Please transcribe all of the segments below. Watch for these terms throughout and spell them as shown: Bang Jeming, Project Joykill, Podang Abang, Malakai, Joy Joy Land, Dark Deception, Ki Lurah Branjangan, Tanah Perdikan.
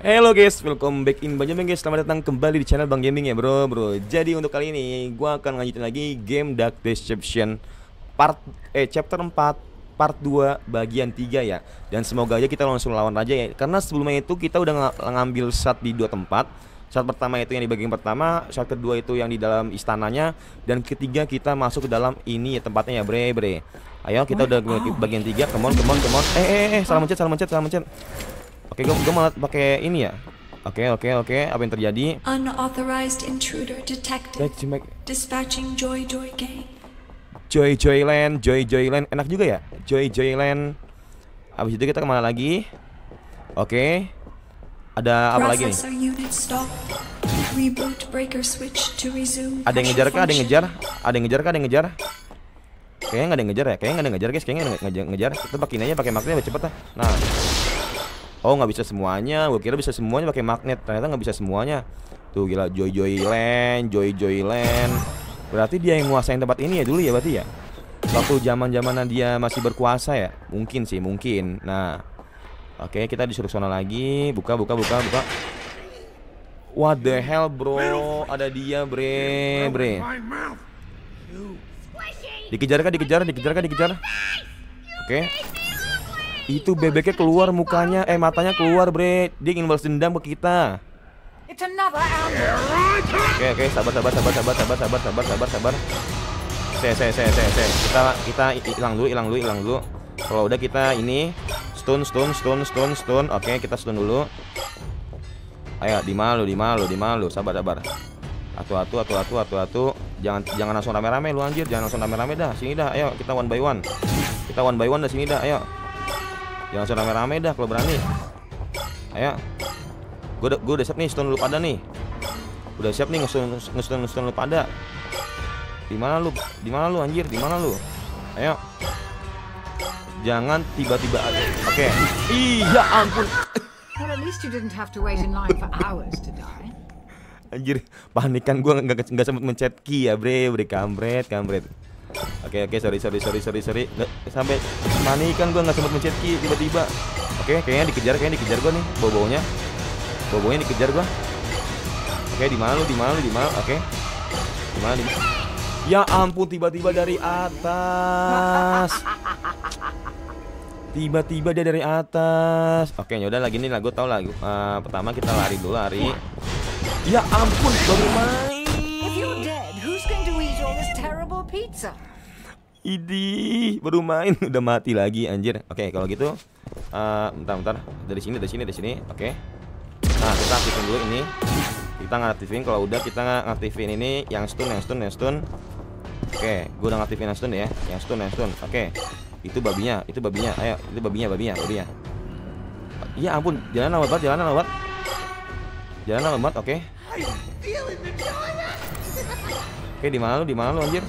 Halo guys, welcome back in Bang Jeming guys. Selamat datang kembali di channel Bang Jeming ya bro. Jadi untuk kali ini gua akan lanjutin lagi game Dark Deception chapter 4 part 2 bagian 3 ya. Dan semoga aja kita langsung lawan aja ya. Karena sebelumnya itu kita udah ngambil shot di dua tempat. Shot pertama itu yang di bagian pertama, shot kedua itu yang di dalam istananya, dan ketiga kita masuk ke dalam ini ya tempatnya ya bre. Ayo kita udah bagian 3. Come on. Salah mencet. Oke, gue malah pakai ini ya. Oke. Apa yang terjadi? Unauthorized intruder detected. Dispatching Joy Joy Gang. Joy Joy Land. Enak juga ya. Joy Joy Land. Abis itu kita kemana lagi? Oke. Ada apa lagi nih? Ada yang ngejar kah? Ada yang ngejar? Kayaknya nggak ada yang ngejar ya. Kayaknya nggak ada yang ngejar. Kita pakein aja pakai magnet cepet lah. Nah. Oh nggak bisa semuanya, gue kira bisa semuanya pakai magnet, ternyata nggak bisa semuanya. Tuh gila, Joy Joy Land. Berarti dia yang nguasain tempat ini ya dulu ya berarti ya. Waktu zaman-zamanan dia masih berkuasa ya, mungkin. Nah, oke kita disuruh sana lagi, buka. What the hell bro, ada dia bre. Dikejar kah? Oke. Itu bebeknya keluar mukanya, matanya keluar bre. Dia ingin balas dendam ke kita. Oke, sabar. Se. Kita hilang dulu. Kalau udah kita ini stun. Oke, kita stun dulu. Ayo, di malu. Sabar. Atu. Jangan langsung rame-rame lu anjir, dah. Sini dah, ayo kita one by one dah sini dah, ayo. Jangan langsung rame-rame dah kalau berani. Ayo. Gue udah siap nih, stun lu pada nih. Udah siap nih nge-stun lu pada. Di mana lu anjir? Di mana lu? Ayo. Jangan tiba-tiba aja. Oke. Iya ampun. Anjir, panikan gua enggak sempat mencet key ya, bre. Kampret. Oke, sorry. Sampai mani kan gue nggak sempat mencet key tiba-tiba. Oke, kayaknya dikejar gue nih bau-baunya. Bau-baunya dikejar gue. Oke, di mana lu? Oke. Di mana? Ya ampun, tiba-tiba dari atas. Oke, ya udah lagi nih lagu tau lagu. Pertama kita lari dulu. Ya ampun, baru main. Pizza. Idih, baru main udah mati lagi anjir. Oke, kalau gitu bentar. Dari sini. Oke. Nah, kita aktifin dulu ini. Kita ngaktifin, kalau udah kita ngaktifin ini yang stun. Oke, gua udah ngaktifin yang stun ya. Yang stun. Oke. Itu babinya. Ayo, itu babinya. Ya ampun, jalan lewat. Oke. Oke, di mana lu anjir?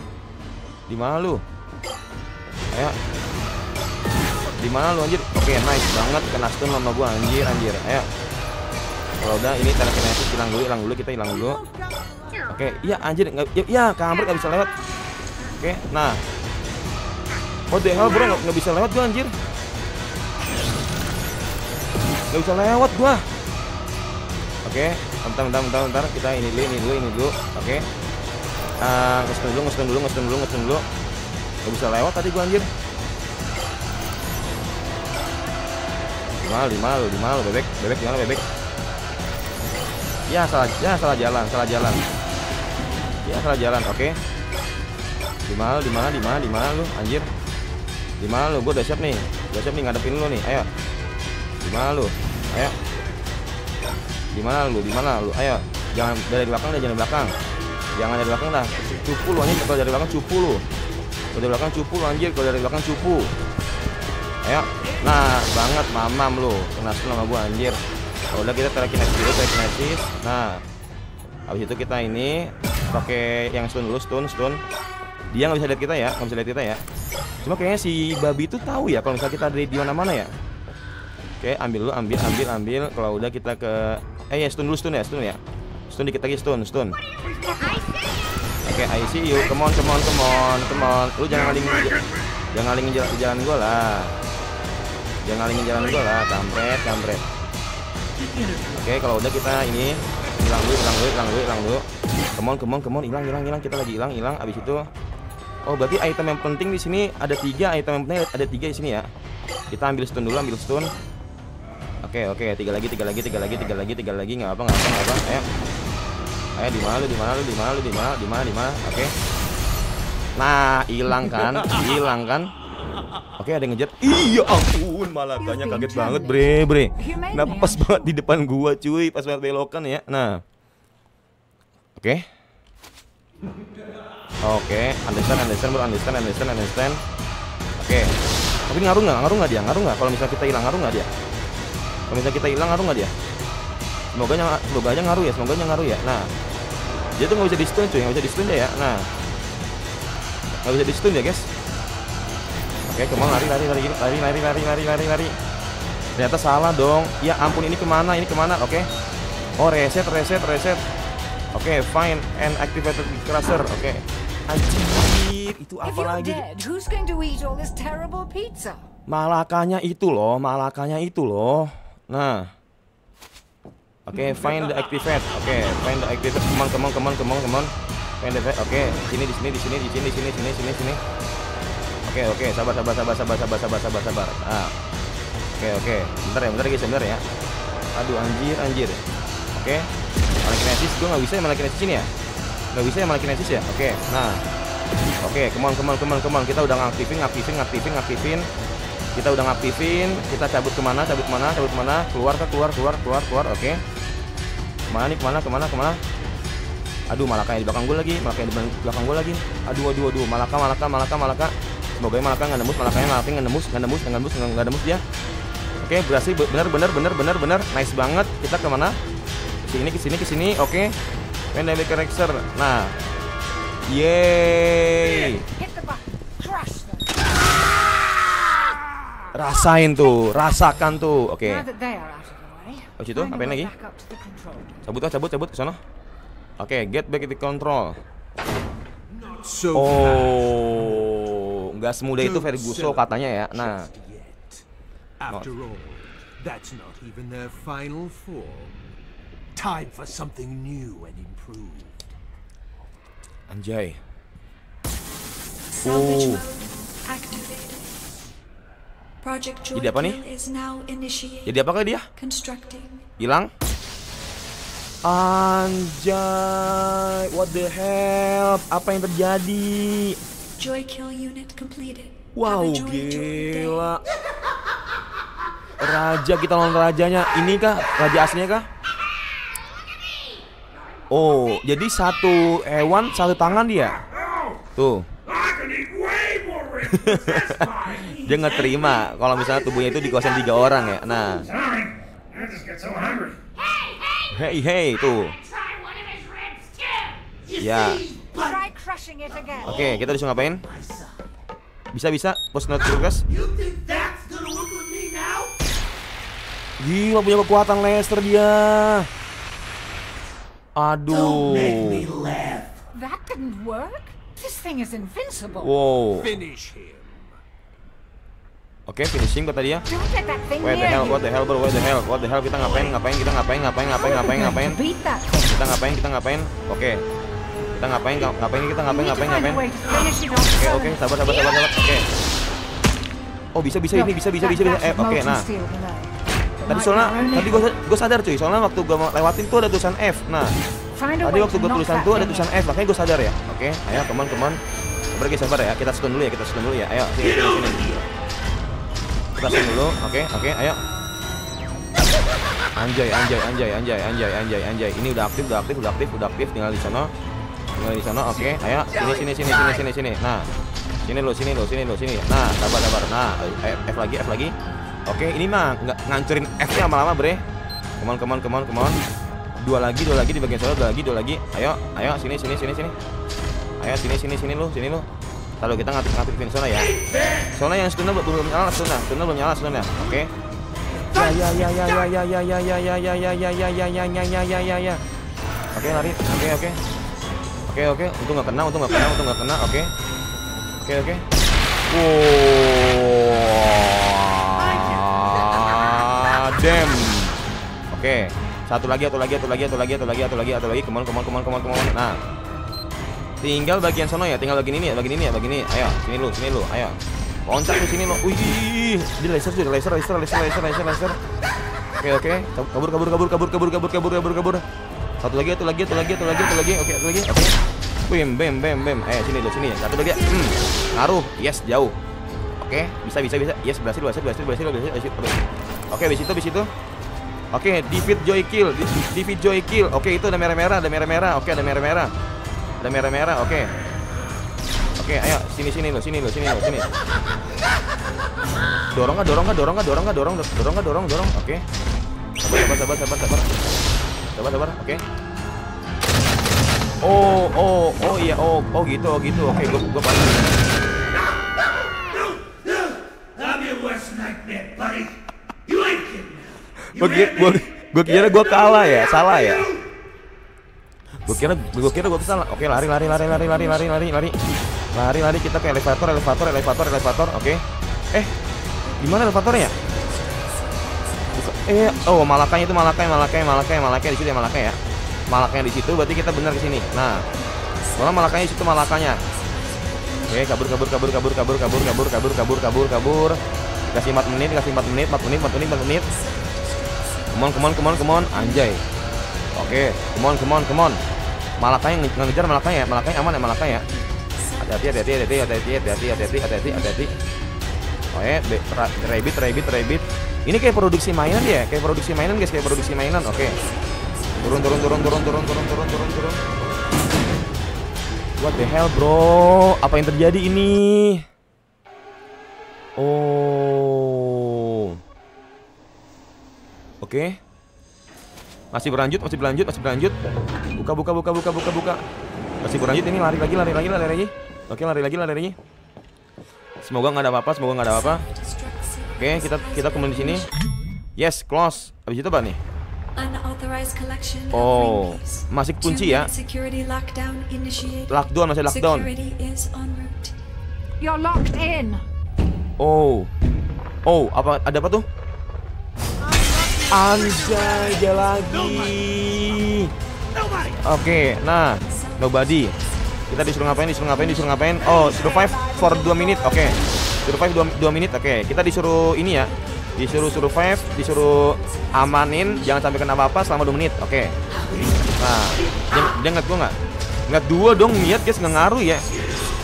Ayo. Di mana lu anjir? Oke, nice banget, kena stun sama gua anjir. Ayo. Kalau udah ini telekinesis hilang dulu. Oke, iya anjir kampret enggak bisa lewat. Oke, nah. Oh, the hell bro, enggak bisa lewat gua anjir. Oke, bentar. Kita ini dulu. Oke. Ngestun dulu. Gak bisa lewat tadi gua anjir. Di malu bebek gimana bebek? Ya salah jalan. Oke. Di malu lu anjir. Di malu gua udah siap nih. Ngadepin lu nih. Ayo. Di malu. Ayo. Jangan dari belakang. Jangan dari belakang lah, cupu lu anjir. Kalau dari belakang cupu lu anjir. Ayo. Nah banget mamam lu, kena stun sama gua anjir. Kalau udah kita telekinesis. Nah habis itu kita ini pakai yang stun dulu. Stun dia nggak bisa lihat kita ya. Cuma kayaknya si babi itu tahu ya kalau misalnya kita dari di mana-mana ya. Oke, ambil. Kalau udah kita ke ya stun dulu ya. Stun dikit lagi. Oke, I see you. Come on. Lu jangan ngalingin jalan gua lah. Kampret. Oke, kalau udah kita ini hilang dulu. Come on, hilang. Kita lagi hilang. Abis itu, oh berarti item yang penting di sini ada 3 item yang penting di sini ya. Kita ambil stun dulu, Oke, 3 lagi. Nggak apa. Ayo di mana? Oke. Nah, hilang kan? Oke, ada yang ngejar. Iya ampun, malakanya kaget banget, bre. Nah, pas banget di depan gua, cuy. Pas banget belokan ya. Nah. Oke, understand. Oke. Tapi ngaruh nggak dia? Kalau misalnya kita hilang, ngaruh nggak dia? Semoga aja ngaruh ya, Nah, dia tuh nggak bisa di-stun cuy, Nah, nggak bisa di-stun ya guys. Oke, kemana? Lari. Ternyata salah dong. Ya ampun, ini kemana? Oke. Oh, reset. Oke, find and activate the crusher. Oke. Anjir, itu apa lagi? Malakanya itu loh. Nah. Oke, find the activate. Come on. Find the activate. Oke, di sini. Oke, sabar. Ah. Oke. Bentar ya. Aduh, anjir. Oke. Malakinesis gua nggak bisa ya, malakinesis ya. Oke. Nah. Oke, come on. Kita udah ngaktifin. Kita cabut kemana? Keluar. Oke. Kemana nih? Aduh, malakanya di belakang gue lagi. Aduh. Malaka. Semoga malaka nggak nembus, malakanya nggak nembus dia. Oke, berhasil. Bener. Nice banget. Kita kemana? Kesini. Oke. Pandemic Corrector. Nah. Yeay. Rasakan tuh. Oke. Oh, situ apain lagi? Cabut ke sana. Oke, get back to control. Oh, nggak semudah itu Ferguson katanya ya. Nah. After all, that's not even their final form. Time for something new and improved. Anjay. Oh. Project Joykill is now initiated. Jadi apakah dia? Hilang? Anjay, what the hell? Apa yang terjadi? Joykill unit completed. Wow, gila. Raja, kita lawan rajanya. Ini kah? Raja aslinya kah? Oh, jadi satu hewan, satu tangan dia. Tuh. Dia nggak terima kalau misalnya tubuhnya itu dikuasain 3 orang ya. Nah, hey tuh ya. Oke, kita disuruh ngapain? Bisa post note guys. Gila, punya kekuatan laser dia. Aduh. Wow. Oke, finishing kata dia. What the hell, kita ngapain? Oke. Kita ngapain? Oke, sabar. Oke. Oh, bisa. Oke, nah. Tadi gua sadar cuy, soalnya waktu gua lewatin tuh ada tulisan F. Nah. Tadi waktu gua ada tulisan F, makanya gua sadar ya. Oke, ayo teman-teman. Sabar ya, kita stun dulu ya. Ayo, sini. Rasain dulu, oke, ayo. Anjay. Ini udah aktif. Tinggal di sana, oke. Ayo, sini. Nah, sini lo. Nah, sabar. Nah, F lagi. Oke, ini mah nggak ngancurin F-nya lama-lama, bre. Come on. Dua lagi di bagian sana, dua lagi. Ayo, sini. Ayo, sini lo. Lalu kita ngaktifin zona ya. Zona yang stunnya belum nyala. Oke. Ya. Oke, lari. Oke. Oke. Untung enggak kena. Oke. Oke. Wow. Damn. Oke. Satu lagi. Come on. Nah. Tinggal bagian sono ya, tinggal bagian ini. Ayo, sini lu. Ayo. Loncat ke sini lo. Wih, dia laser. Oke. Kabur. Satu lagi. Oke. Bem. Eh, sini. Satu lagi. Ngaruh. Yes, jauh. Oke, bisa. Yes, berhasil. Oke, habis itu. Oke, defeat Joykill. Oke, itu ada merah-merah. Oke, ada merah-merah. Oke, ayo sini lo. Dorong. Oke. Sabar. Oke. Oh iya. Oh gitu. Oke, gua paham. Gue kira gue kalah ya, salah ya. Gue kira gue salah. Oke, lari kita ke elevator. Oke. Eh, gimana elevatornya? Oh, malakai di situ ya, Malakai di situ, berarti kita benar ke sini. Nah, kalau malakai di situ malakanya. Oke, kabur. Kasih 4 menit. Come on. Anjay. Oke, come on. Malakai ngejar malakai ya. Malakai aman ya, malakai ya. Hati-hati. Oh ya, rabbit. Ini kayak produksi mainan ya, guys, Oke. Turun. What the hell, bro? Apa yang terjadi ini? Oh. Oke. Masih berlanjut. Buka. Masih berlanjut, ini lari lagi. Oke, lari lagi. Semoga nggak ada apa-apa. Oke, kita kembali di sini. Yes, close. Habis itu apa nih? Oh, masih kunci ya. Lockdown. You're locked in. Oh, ada apa tuh? Anjay, dia lagi. Oke, nah, nobody. Kita disuruh ngapain? Oh, survive for 2 menit. Oke. Survive 2 menit. Oke. Kita disuruh ini ya. Disuruh survive, disuruh amanin jangan sampai kena apa-apa selama 2 menit. Oke. Nah, dia ngat gua enggak? Ngat dua dong, niat guys, enggak ngaruh ya.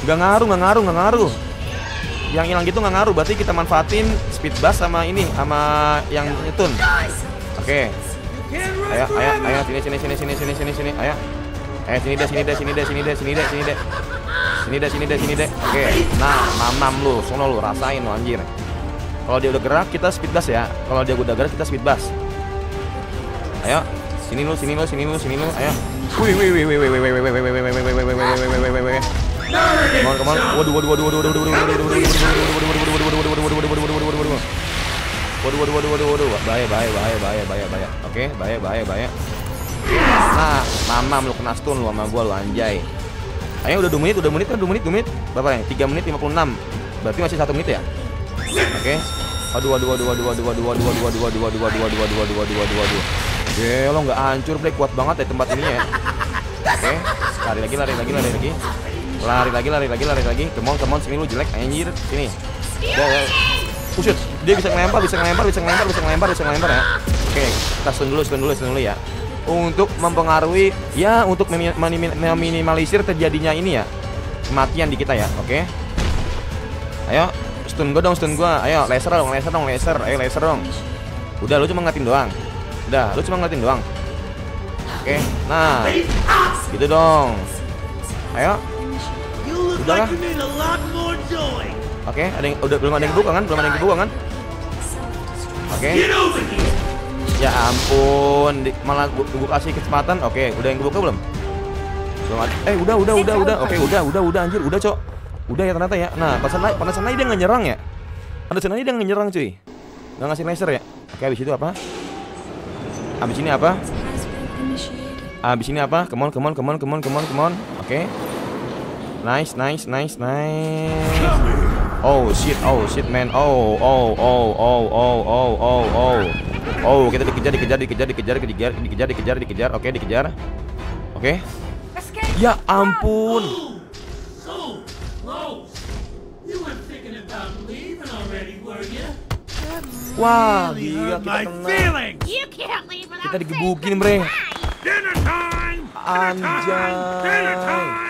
Enggak ngaruh. Yang hilang gitu enggak ngaruh, berarti kita manfaatin speed bus sama yang nyetun. Oke. Ayo sini. Ayo. Sini deh. Oke. Nah, mamam lu, sono lu, rasain lu anjir. Kalau dia udah gerak kita speed bus ya. Ayo, sini lu. Ayo. Wih. Come on. Waduh. Bahaya. Oke, bahaya. Nah, mamam lu kena stun lu sama gua lu anjay. Ayo udah 2 menit. Berapa ya? 3 menit 56. Berarti masih 1 menit ya? Oke. Aduh. Ye, lo enggak hancur, Blek. Kuat banget ya tempat ini ya. Oke. Lari lagi. Lari lagi. Come on, sini lu jelek anjir. Sini. Pusut. Dia bisa ngelempar ya. Oke, kita stun dulu ya. Untuk mempengaruhi ya, untuk meminimalisir terjadinya ini ya kematian di kita ya. Oke. Ayo stun gua. Ayo laser dong. Ayo laser dong. Udah, lu cuma ngatin doang. Oke. Nah, gitu dong. Ayo. Udah. Oke, belum ada yang kebuka kan? Oke. Ya ampun, malah gue kasih kesempatan. Oke, udah yang kebuka belum? Udah. Oke, udah anjir, udah, Cok. Udah ya ternyata ya. Nah, panasan lagi dia nggak nyerang ya. Cuy. Nggak ngasih laser ya. Oke, habis itu apa? Habis ini apa? Come on. Oke. Nice. Oh shit man. Oh. Oh, kita dikejar. Oke, dikejar. Oke. Ya ampun. Wah, gila, kita kena. Kita digebukin, bre. Anjay.